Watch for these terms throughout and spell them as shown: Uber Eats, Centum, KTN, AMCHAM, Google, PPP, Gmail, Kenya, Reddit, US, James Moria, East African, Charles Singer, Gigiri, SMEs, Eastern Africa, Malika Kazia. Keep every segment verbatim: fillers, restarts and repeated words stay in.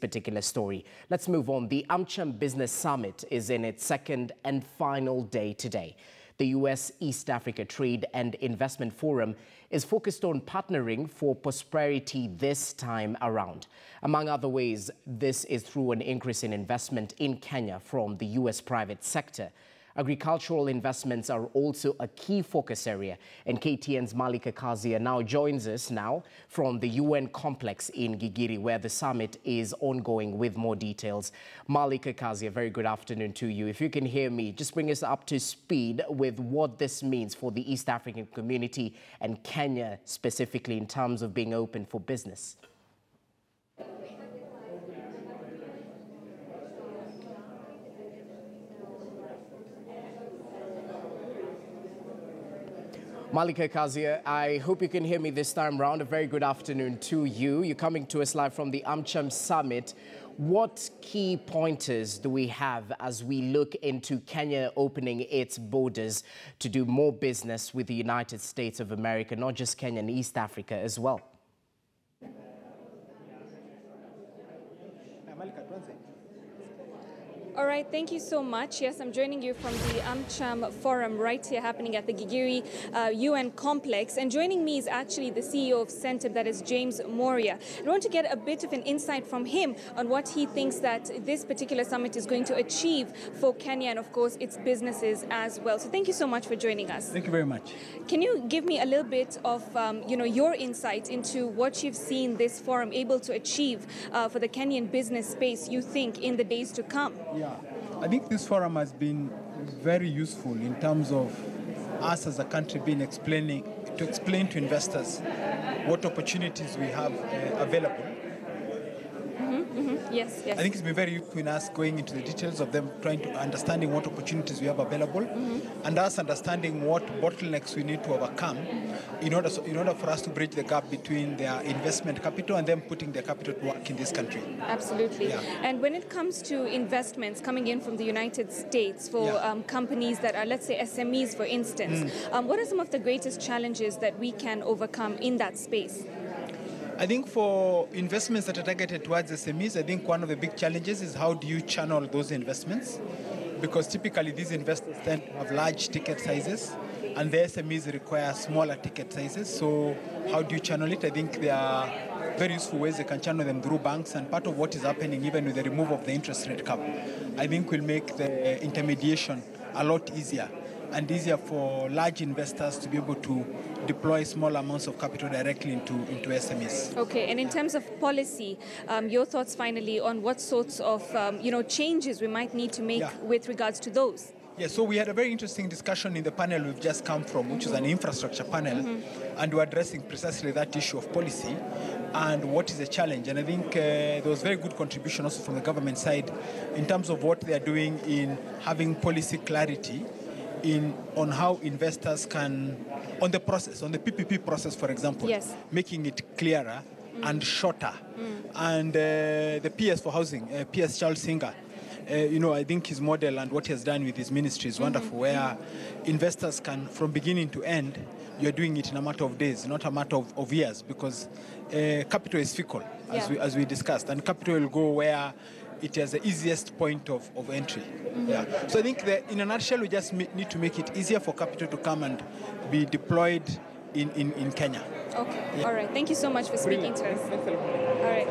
particular story. Let's move on. The AMCHAM Business Summit is in its second and final day today. The U S East Africa Trade and Investment Forum is focused on partnering for prosperity this time around. Among other ways, this is through an increase in investment in Kenya from the U S private sector. Agricultural investments are also a key focus area, and K T N's Malika Kazia now joins us now from the U N complex in Gigiri, where the summit is ongoing, with more details. Malika Kazia, very good afternoon to you. If you can hear me, just bring us up to speed with what this means for the East African community and Kenya specifically in terms of being open for business. Malika Kazia, I hope you can hear me this time round. A very good afternoon to you. You're coming to us live from the AMCHAM Summit. What key pointers do we have as we look into Kenya opening its borders to do more business with the United States of America, not just Kenya and East Africa as well? All right, thank you so much. Yes, I'm joining you from the AMCHAM Forum right here happening at the Gigiri uh, U N complex. And joining me is actually the C E O of Centum, that is James Moria. And I want to get a bit of an insight from him on what he thinks that this particular summit is going to achieve for Kenya and, of course, its businesses as well. So thank you so much for joining us. Thank you very much. Can you give me a little bit of, um, you know, your insight into what you've seen this forum able to achieve uh, for the Kenyan business space, you think, in the days to come? Yeah. I think this forum has been very useful in terms of us as a country being explaining to explain to investors what opportunities we have uh, available. Mm-hmm, mm-hmm. Yes, yes. I think it's been very useful in us going into the details of them, trying to understanding what opportunities we have available, mm-hmm. and us understanding what bottlenecks we need to overcome in order so, in order for us to bridge the gap between their investment capital and them putting their capital to work in this country. Absolutely. Yeah. And when it comes to investments coming in from the United States for yeah. um, companies that are, let's say, S M Es, for instance, mm. um, what are some of the greatest challenges that we can overcome in that space? I think for investments that are targeted towards S M Es, I think one of the big challenges is how do you channel those investments? Because typically these investors tend to have large ticket sizes, and the S M Es require smaller ticket sizes. So how do you channel it? I think there are very useful ways you can channel them through banks, and part of what is happening even with the removal of the interest rate cap, I think will make the intermediation a lot easier, and easier for large investors to be able to deploy small amounts of capital directly into, into S M Es. Okay, and in terms of policy, um, your thoughts finally on what sorts of um, you know, changes we might need to make yeah. with regards to those? Yeah, so we had a very interesting discussion in the panel we've just come from, which mm-hmm. is an infrastructure panel, mm-hmm. and we're addressing precisely that issue of policy and what is the challenge. And I think uh, there was very good contribution also from the government side in terms of what they are doing in having policy clarity in on how investors can, on the process, on the P P P process, for example, yes. making it clearer mm. and shorter. Mm. And uh, the P S for housing, uh, P S Charles Singer, uh, you know, I think his model and what he has done with his ministry is mm-hmm. wonderful, where mm. investors can, from beginning to end, you're doing it in a matter of days, not a matter of, of years, because uh, capital is fickle, as, yeah. we, as we discussed, and capital will go where it has the easiest point of, of entry. Mm-hmm. yeah. So I think that in a nutshell, we just need to make it easier for capital to come and be deployed in, in, in Kenya. Okay, yeah. all right. Thank you so much for speaking to us. All right.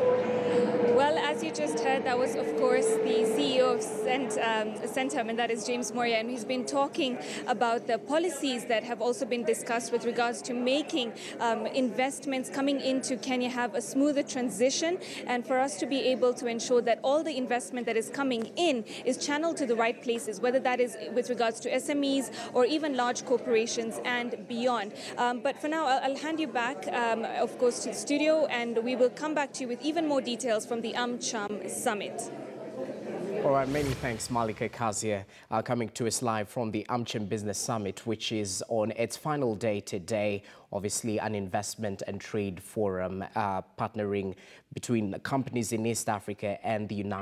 Well, as you just heard, that was, of course, the C E O of Cent, um, Centum, and that is James Moria, and he's been talking about the policies that have also been discussed with regards to making um, investments coming into Kenya have a smoother transition, and for us to be able to ensure that all the investment that is coming in is channeled to the right places, whether that is with regards to S M Es or even large corporations and beyond. Um, but for now, I'll, I'll hand you back, um, of course, to the studio, and we will come back to you with even more details from the The AMCHAM Summit. All right, many thanks, Malika Kazia, uh, coming to us live from the AMCHAM Business Summit, which is on its final day today. Obviously, an investment and trade forum uh, partnering between companies in East Africa and the United States.